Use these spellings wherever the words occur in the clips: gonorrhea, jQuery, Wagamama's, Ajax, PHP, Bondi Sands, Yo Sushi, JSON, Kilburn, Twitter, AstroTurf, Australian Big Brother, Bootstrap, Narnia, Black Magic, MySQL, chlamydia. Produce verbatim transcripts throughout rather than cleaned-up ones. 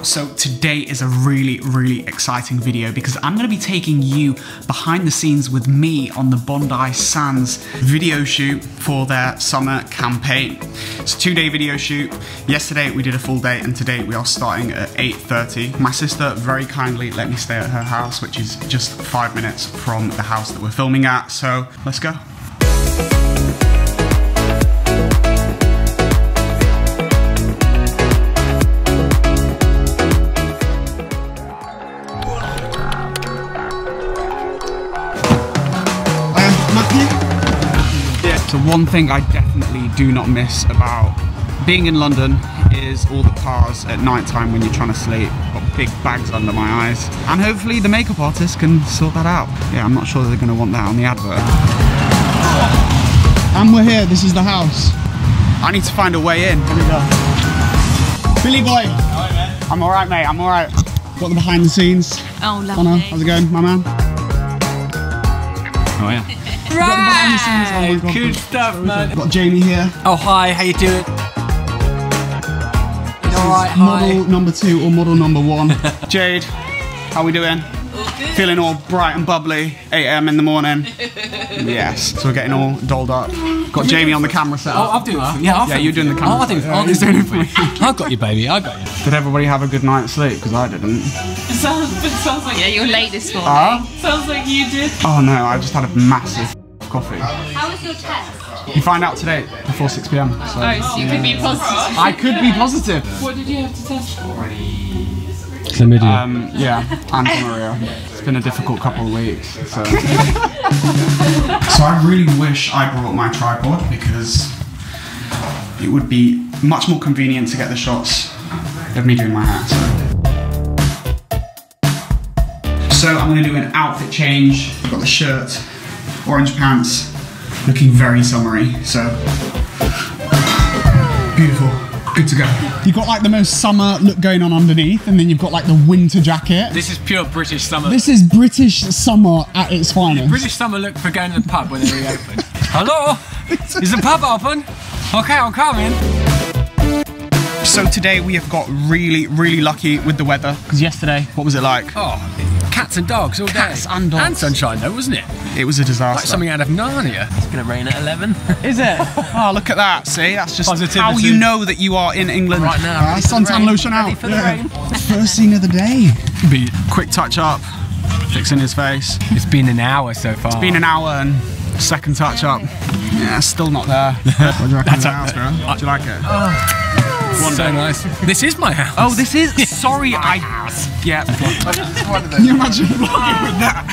out. So today is a really, really exciting video because I'm gonna be taking you behind the scenes with me on the Bondi Sands video shoot for their summer campaign. It's a two day video shoot. Yesterday we did a full day and today we are starting at eight thirty. My sister very kindly let me stay at her house, which is just five minutes from the house that we're filming at. So let's go. So one thing I definitely do not miss about being in London is all the cars at night time when you're trying to sleep. Got big bags under my eyes. And hopefully the makeup artist can sort that out. Yeah, I'm not sure they're gonna want that on the advert. And we're here, this is the house. I need to find a way in. Here we go. Billy boy. How are you, man? I'm all right, mate, I'm all right. Got the behind the scenes. Oh, lovely. Connor, how's it going, my man? Oh, yeah. Right. Scenes, oh good stuff, man. Got Jamie here. Oh hi, how you doing? Alright, model hi. number two or model number one. Jade, how we doing? All good. Feeling all bright and bubbly. eight a m in the morning. Yes. So we're getting all dolled up. Got Jamie on the camera set up. Oh, I'll do that. Yeah, I'll yeah, you're doing the camera. Oh, I do. I'll do it for me. I got you, baby. I got you. Did everybody have a good night's sleep? Because I didn't. It sounds, it sounds like yeah, you're late this morning. Uh? Sounds like you did. Oh no, I just had a massive coffee. How was your test? You find out today before six p m. So, oh, so you yeah. could be positive. I could be positive. What did you have to test for? Chlamydia. Um, yeah, and gonorrhea. It's been a difficult couple of weeks. So. So I really wish I brought my tripod because it would be much more convenient to get the shots of me doing my hat. So I'm going to do an outfit change. I've got the shirt, orange pants, looking very summery, so beautiful, good to go. You've got like the most summer look going on underneath, and then you've got like the winter jacket. This is pure British summer. This is British summer at its finest. British summer look for going to the pub when they reopen. Hello? Is the pub open? Okay, I'm coming. So today we have got really, really lucky with the weather, because yesterday, what was it like? Oh, cats and dogs all cats day. Cats and dogs. And sunshine though, wasn't it? It was a disaster. Like something out of Narnia. It's going to rain at eleven. Is it? Oh, look at that, see? That's just Positivity. How you know that you are in England. Right now. Uh, suntan lotion out. Ready for yeah. the rain. First scene of the day. Be quick touch up, fixing his face. It's been an hour so far. It's been an hour and second touch up. Yeah, still not there. What do you reckon of the house, bro? Do you like it? Oh. One so day. Nice. This is my house. Oh, this is. This Sorry, is my I. House. Yeah. Can you imagine vlogging with that?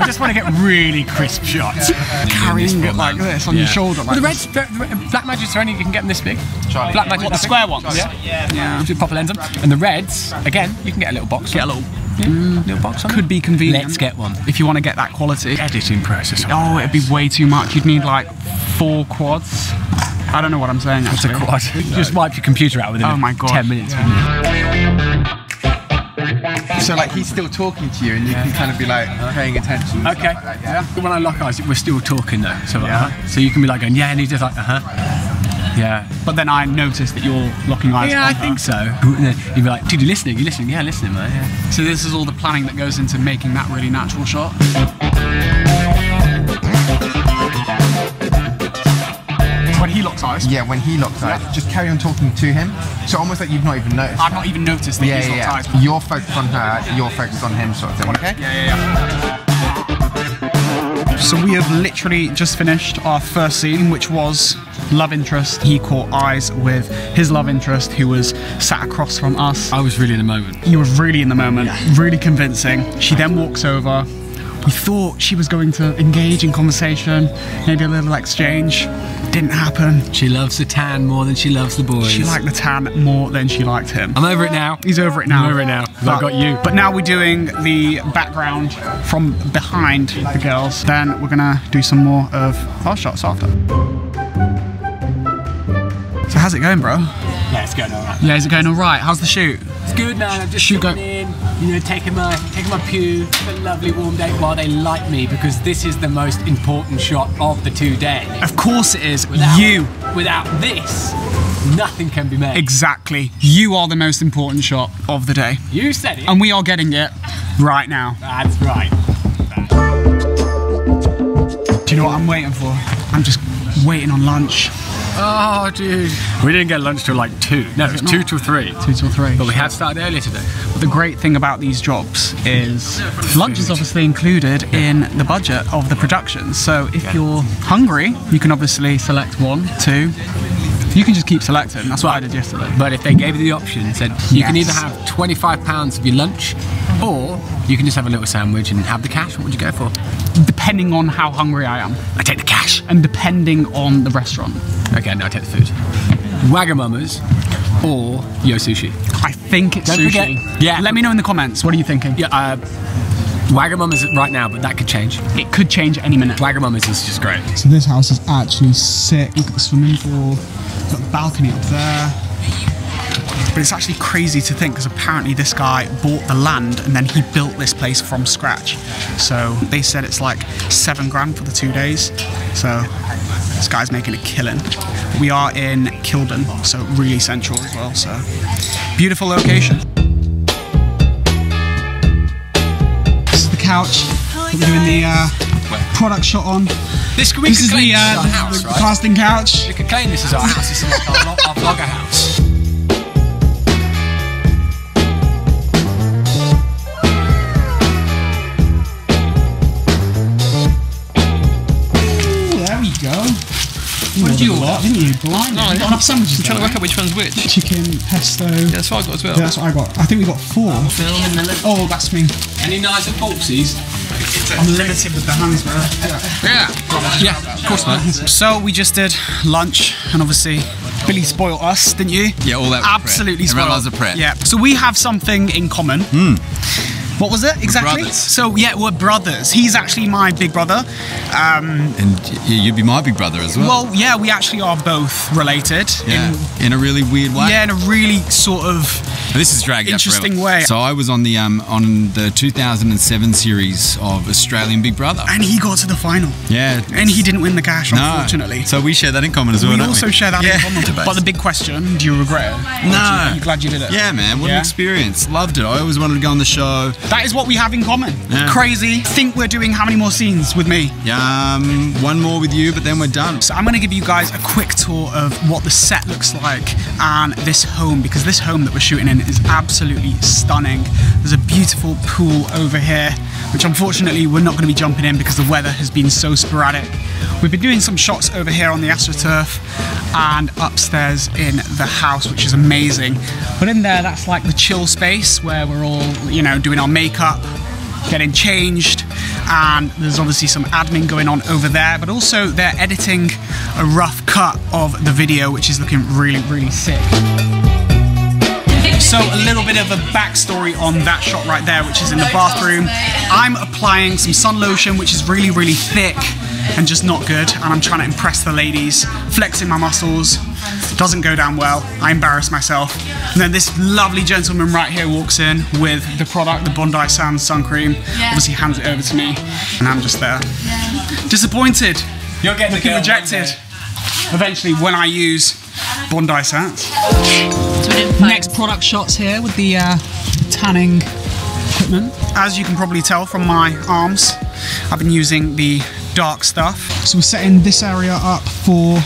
I just want to get really crisp shots. Yeah. Carrying it like this on yeah. your shoulder. Like well, the red, the, the Black Magic's the only you can get them this big. Charlie. Black Magic, what, the square ones. Yeah. Yeah. yeah. yeah. Pop a lens on. And the reds, again, you can get a little box. Get a little. Yeah, mm. little box on Could it. Be convenient. Let's get one. If you want to get that quality. Editing process. Oh, it'd be way too much. You'd need like four quads. I don't know what I'm saying. That's a quad. You just wipe your computer out within oh my God. ten minutes. Yeah. So like he's still talking to you and you yeah. can kind of be like paying attention. Okay. Like that, yeah? When I lock eyes, we're still talking though. So, like, yeah. uh-huh. so you can be like going, yeah, and he's just like, uh-huh. Yeah. But then I noticed that you're locking eyes. Yeah, I think so. And then you'd be like, dude, you're listening, you're listening. Yeah, listening, man. Yeah. So this is all the planning that goes into making that really natural shot. When he locks eyes? Yeah, when he locks eyes. Just carry on talking to him. So almost like you've not even noticed. I've not even noticed that yeah, he's yeah, locked yeah. eyes. You're focused on her, you're focused on him sort of thing, okay? Yeah, yeah, yeah. So we have literally just finished our first scene, which was love interest. He caught eyes with his love interest, who was sat across from us. I was really in the moment. You were really in the moment, yeah. really convincing. She then walks over. We thought she was going to engage in conversation, maybe a little exchange. Didn't happen. She loves the tan more than she loves the boys. She liked the tan more than she liked him. I'm over it now. He's over it now. I'm over it now. I've got you. But now we're doing the background from behind the girls. Then we're gonna do some more of our shots after. So how's it going, bro? Yeah, it's going all right. Yeah, is it going all right? How's the shoot? It's good now. I'm just shooting in. you know, taking my taking my pew, a lovely warm day while they light me, because this is the most important shot of the two days. Of course it is. Without, you. Without this, nothing can be made. Exactly. You are the most important shot of the day. You said it. And we are getting it right now. That's right. Do you know what I'm waiting for? I'm just waiting on lunch. Oh, dude. We didn't get lunch till like two. No, it was two till three. Two till three. But we have started earlier today. But the great thing about these jobs is lunch is obviously included in the budget of the production. So if yeah. you're hungry, you can obviously select one, two. You can just keep selecting. That's what I did yesterday. But if they gave you the option and said, you yes. can either have twenty-five pounds of your lunch, or you can just have a little sandwich and have the cash, what would you go for? Depending on how hungry I am. I take the cash. And depending on the restaurant. Okay, no, I take the food. Wagamama's or Yo Sushi. I think it's Don't sushi. Forget. Yeah. Let me know in the comments. What are you thinking? Yeah, uh, Wagamama's right now, but that could change. It could change any minute. Wagamama's is just great. So this house is actually sick. Look at the swimming pool. Got the balcony up there. But it's actually crazy to think, because apparently this guy bought the land and then he built this place from scratch. So they said it's like seven grand for the two days. So this guy's making a killing. We are in Kilburn, so really central as well. So beautiful location. This is the couch that we're doing the uh, product shot on. This, we this is the, uh, this is house, the, right? the casting couch. We could claim this is our house. This is like our, our vlogger house. What did you order? Didn't you? Blind. No, I got enough sandwiches. I'm trying to work out which one's which. Chicken, pesto. Yeah, that's what I got as well. Yeah, that's what I got. I think we got four. Oh, that's me. Any knives and forksies? I'm limited with the hands, man. Yeah. Yeah, yeah, of course, man. So we just did lunch, and obviously Billy spoiled us, didn't you? Yeah, all that. Absolutely spoiled. Everyone loves a prep. Yeah. So we have something in common. Mm. What was it exactly? So yeah, we're brothers. He's actually my big brother. Um, and you'd be my big brother as well. Well, yeah, we actually are both related. Yeah, in, in a really weird way. Yeah, in a really sort of this is dragged interesting up way. So I was on the um, on the two thousand seven series of Australian Big Brother. And he got to the final. Yeah. And he didn't win the cash, no. unfortunately. So we share that in common as well, we don't also we? share that yeah. in common. Debates. But the big question, do you regret it? No. Are you glad you did it? Yeah, man, what yeah. an experience. Loved it. I always wanted to go on the show. That is what we have in common. Yeah. Crazy. Think we're doing how many more scenes with me? Um, one more with you, but then we're done. So I'm going to give you guys a quick tour of what the set looks like and this home, because this home that we're shooting in is absolutely stunning. There's a beautiful pool over here, which unfortunately we're not going to be jumping in because the weather has been so sporadic. We've been doing some shots over here on the AstroTurf and upstairs in the house, which is amazing. But in there, that's like the chill space where we're all, you know, doing our makeup, getting changed, and there's obviously some admin going on over there, but also they're editing a rough cut of the video, which is looking really, really sick. So a little bit of a backstory on that shot right there, which is in the bathroom. I'm applying some sun lotion, which is really, really thick and just not good, and I'm trying to impress the ladies, flexing my muscles. Doesn't go down well. I embarrass myself. And then this lovely gentleman right here walks in with the product, the Bondi Sands sun cream. Yeah. Obviously hands it over to me, and I'm just there. Yeah. Disappointed. You're getting Looking rejected. Eventually, when I use Bondi Sands. Next product shots here with the uh, tanning equipment. As you can probably tell from my arms, I've been using the dark stuff. So we're setting this area up for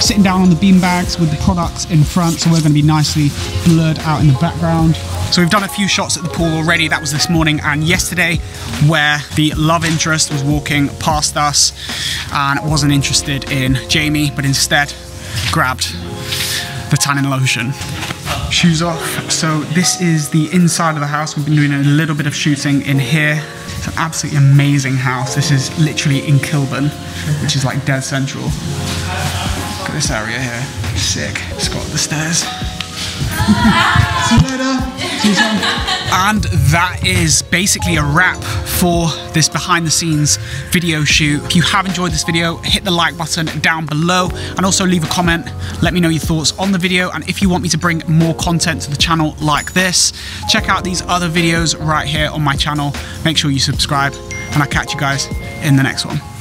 sitting down on the beanbags with the products in front, so we're going to be nicely blurred out in the background. So we've done a few shots at the pool already. That was this morning and yesterday, where the love interest was walking past us and wasn't interested in Jamie, but instead grabbed the tanning lotion. Shoes off. So this is the inside of the house. We've been doing a little bit of shooting in here. It's an absolutely amazing house. This is literally in Kilburn, which is like dead central. This area here, sick. It's got the stairs. See you later. See you soon. And that is basically a wrap for this behind the scenes video shoot. If you have enjoyed this video, hit the like button down below and also leave a comment. Let me know your thoughts on the video, and if you want me to bring more content to the channel like this, check out these other videos right here on my channel. Make sure you subscribe, and I'll catch you guys in the next one.